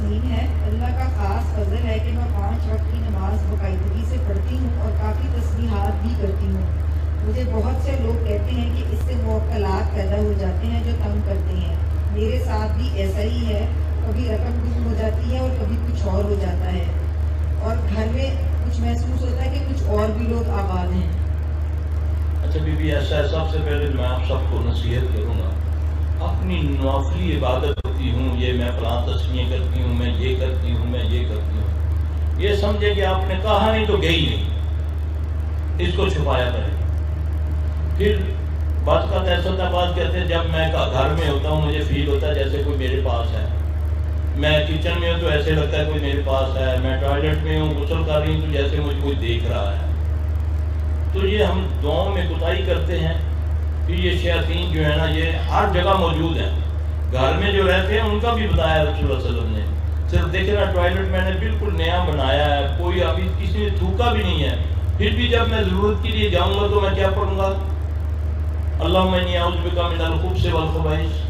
तस्मीन है। अल्लाह का खास फजल है कि मैं 5 वक्त की नमाज बाकायदगी से पढ़ती हूँ और काफ़ी तस्बीहात भी करती हूँ। मुझे बहुत से लोग कहते हैं कि इससे मुवक्कलात पैदा हो जाते हैं जो तंग करते हैं। मेरे साथ भी ऐसा ही है, कभी रकम गुम हो जाती है और कभी कुछ और हो जाता है और घर में कुछ महसूस होता है कि कुछ और भी लोग आबाद हैं। अच्छा बीबी, ऐसा है, सबसे पहले मैं आप सबको नसीहत करूँगा, अपनी नौफली इबादत करती हूँ, ये मैं फलां तस्मीह करती हूँ, मैं ये करती हूँ, मैं ये करती हूँ, ये समझे कि आपने कहा नहीं तो गई नहीं, इसको छुपाया करें। फिर बात का ऐसा था, बात कहते हैं जब मैं घर में होता हूँ मुझे फील होता है जैसे कोई मेरे पास है, मैं किचन में हूँ तो ऐसे लगता है कोई मेरे पास है, मैं टॉयलेट में हूँ गुस्ल कर रही हूँ तो जैसे मुझे कोई देख रहा है। तो ये हम दुआओं में कुताही करते हैं कि ये शैतान जो है ना ये हर जगह मौजूद है। घर में जो रहते हैं उनका भी बताया रसूल सल्लल्लाहु अलैहि वसल्लम ने, सिर्फ देखे ना टॉयलेट मैंने बिल्कुल नया बनाया है, कोई अभी किसी ने थूका भी नहीं है, फिर भी जब मैं ज़रूरत के लिए जाऊँगा तो मैं क्या पढ़ूँगा, अल्लाह मैं ऊज़ुबिका मिनल खुबुसि वल ख़बाइस,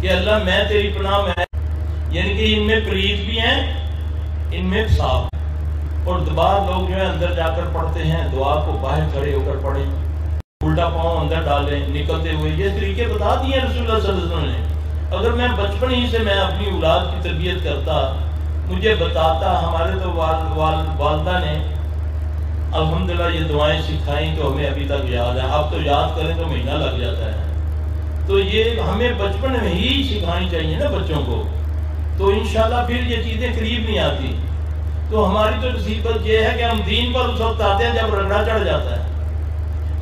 कि अल्लाह मैं तेरी पनाह में, यानी कि इनमें प्रीत भी हैं इनमें साफ। और दोबारा लोग जो है अंदर जाकर पढ़ते हैं, दुआ को बाहर खड़े होकर पढ़ें, उल्टा पाँव अंदर डालें निकलते हुए, ये तरीके बता दिए रसूलुल्लाह सल्लल्लाहु अलैहि वसल्लम ने। अगर मैं बचपन ही से मैं अपनी औलाद की तरबियत करता, मुझे बताता, हमारे तो वालदा ने अल्हम्दुलिल्लाह ये दुआएं सिखाई तो हमें अभी तक याद है, आप तो याद करें तो महीना लग जाता है। तो ये हमें बचपन में ही सिखानी चाहिए ना बच्चों को, तो इंशाल्लाह फिर ये चीज़ें करीब नहीं आती। तो हमारी तो मुसीबत ये है कि हम दीन पर उस वक्त आते हैं जब रगड़ा चढ़ जाता है,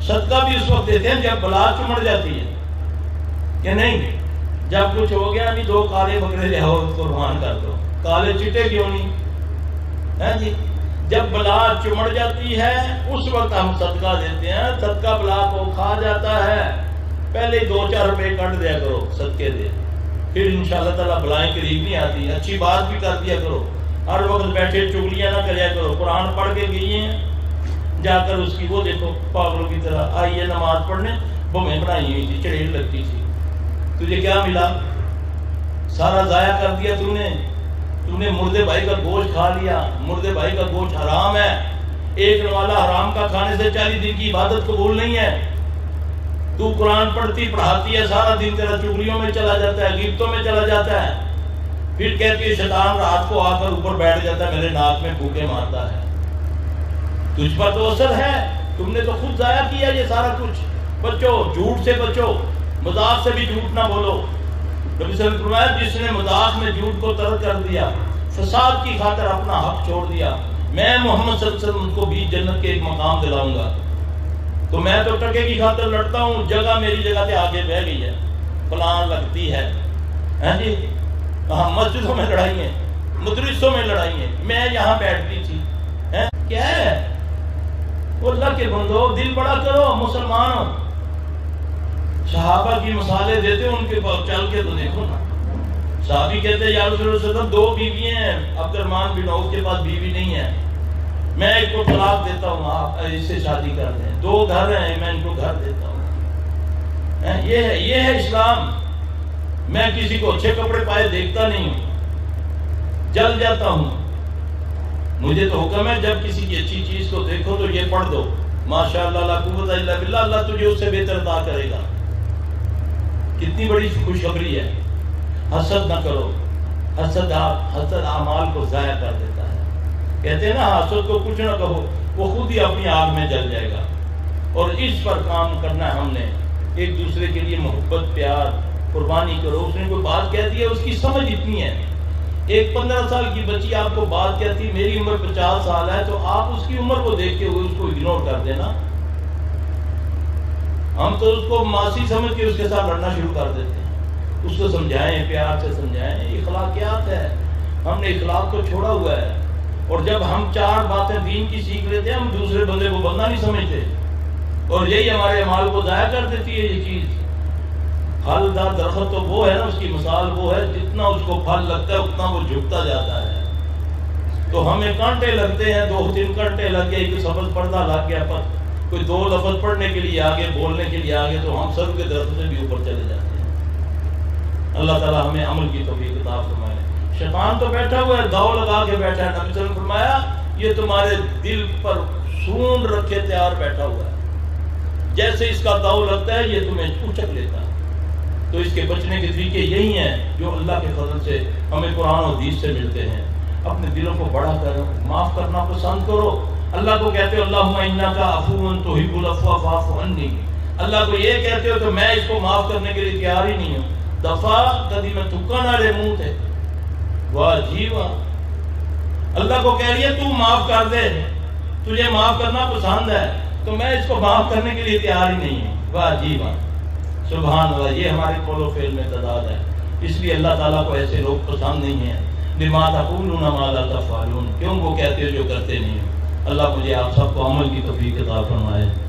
सदका भी उस वक्त देते हैं जब बला चुमड़ जाती है कि नहीं, जब कुछ हो गया नहीं 2 काले बकरे ले आओ उसको कुर्बान कर दो, काले चिट्टे क्यों नहीं है जी, जब बला चुमड़ जाती है उस वक्त हम सदका देते हैं, सदका बला को खा जाता है। पहले 2-4 रुपये कट दिया करो सदके दे, फिर इंशाल्लाह ताला बलाएं करीब नहीं आती। अच्छी बात भी कर दिया करो, हर वक्त बैठे चुगलियाँ ना करिया करो, कुरान पढ़ के गई हैं जाकर उसकी वो देखो पागलों की तरह आई है नमाज पढ़ने, वो मैं बनाई हुई थी चढ़ेल लगती थी, तुझे क्या मिला, सारा ज़ाया कर दिया तूने, तूने मुर्दे भाई का गोश्त खा लिया, मुर्दे भाई का गोश्त हराम है, एक नवाला हराम का खाने से 40 दिन की इबादत कबूल नहीं है। तू कुरान पढ़ती पढ़ाती है, सारा दिन तेरा चुगलियों में चला जाता है, गिफ्तों में चला जाता है। फिर कहती है शैतान रात को आकर ऊपर बैठ जाता है, मेरे नाक में फूके मारता है, तुझ पर तो असर है, तुमने तो खुद जाया किया ये सारा कुछ। बच्चो, झूठ से बचो, मजाक से भी झूठ ना बोलो। नबी सल्लल्लाहु अलैहि वसल्लम जिसने मजाक में झूठ को तर्क कर दिया, फसाद की खातर अपना हक छोड़ दिया, मैं मोहम्मद सल्लल्लाहु अलैहि वसल्लम को भी जन्नत के एक मकाम दिलाऊंगा। तो मैं तो टके की खातर लड़ता हूँ, जगह मेरी जगह से आगे बह गई है, प्लान लगती है जी, वहाँ मस्जिदों में लड़ाई है, मदरसों में लड़ाई है, मैं यहाँ बैठती थी है? क्या है वो, अल्लाह के बंदो दिल बड़ा करो, मुसलमान हो। सहाबा की मिसालें देते उनके पास चल के तो देखो ना, सहाबी कहते या रसूल अल्लाह सल्लम 2 बीवियाँ हैं, अब्दुर्रहमान बिन औफ के पास बीवी नहीं है, मैं इनको तलाक देता हूँ, आप इससे शादी कर दें, 2 घर हैं, मैं इनको घर देता हूँ। ये है इस्लाम। मैं किसी को अच्छे कपड़े पाए देखता नहीं हूँ, जल जाता हूँ, मुझे तो हुक्म है जब किसी की अच्छी चीज को देखो तो ये पढ़ दो, माशाअल्लाह ला कुव्वत इल्ला बिल्लाह, अल्लाह तुझे उससे बेहतर अता करेगा। कितनी बड़ी खुशखबरी है। हसद ना करो, हसद आमाल को ज़ाया कर देता है। कहते हैं ना, हसद को कुछ ना कहो, वो खुद ही अपनी आग में जल जाएगा। और इस पर काम करना है हमने, एक दूसरे के लिए मोहब्बत, प्यार, कुर्बानी करो। उसने कोई बात कह दी है, उसकी समझ इतनी है, एक 15 साल की बच्ची आपको बात कहती, मेरी उम्र 50 साल है, तो आप उसकी उम्र को देखते हुए उसको इग्नोर कर देना। हम तो उसको मासी समझ के उसके साथ लड़ना शुरू कर देते हैं। उसको समझाएं, प्यार से समझाएं, इखलाकियात है, हमने इखलाक को छोड़ा हुआ है। और जब हम 4 बातें दीन की सीख लेते हैं, हम दूसरे बंदे को बंदा नहीं समझते, और यही हमारे अमाल को ज़ाया कर देती है। ये चीज़ फलदार दरख्त तो वो है ना, उसकी मिसाल वो है, जितना उसको फल लगता है उतना वो झुकता जाता है। तो हमें कांटे लगते हैं, 2-3 कांटे लग गए, एक सबक पर्दा लग गया, पर कोई 2 लफ्ज़ पढ़ने के लिए आगे, बोलने के लिए आगे, तो हम सर के दरख्त से भी ऊपर चले जाते हैं। अल्लाह ताला हमें अमल की तौफीक अता फरमाए। शैतान तो बैठा हुआ है, दाव लगा के बैठा है। नबी सल्लल्लाहु अलैहि वसल्लम ने फरमाया ये तुम्हारे दिल पर सूंड रखे तैयार बैठा हुआ है, जैसे इसका दाव लगता है ये तुम्हें उचक लेता है। तो इसके बचने के तरीके यही हैं जो अल्लाह के फजल से हमें कुरान और हदीस से मिलते हैं। अपने दिलों को बड़ा करो, माफ़ करना पसंद करो। अल्लाह को कहते हो अल्लाहुम्मा इन्नका अफ़ुव्वुन तुहिब्बुल अफ़्वा फ़अफ़ु अन्नी, अल्लाह को ये कहते हो तो मैं इसको माफ़ करने के लिए तैयार ही नहीं हूँ। दफ़ा कभी मैं तुक्का ना ले मुँह थे, वाह जी वाह। अल्लाह को कह रही है तू माफ़ कर दे, तुझे माफ़ करना पसंद है तो मैं इसको माफ़ करने के लिए तैयार ही नहीं हूँ, वाह जी वाह, सुभान अल्लाह। ये हमारे कौलो फेल में तदाद है, इसलिए अल्लाह ताला को ऐसे लोग पसंद नहीं है। लिमा तक़ूलूना मा ला तफ़अलून, क्यों वो कहते हो जो करते नहीं हो। अल्लाह मुझे आप सबको अमल की तौफीक अता फरमाए।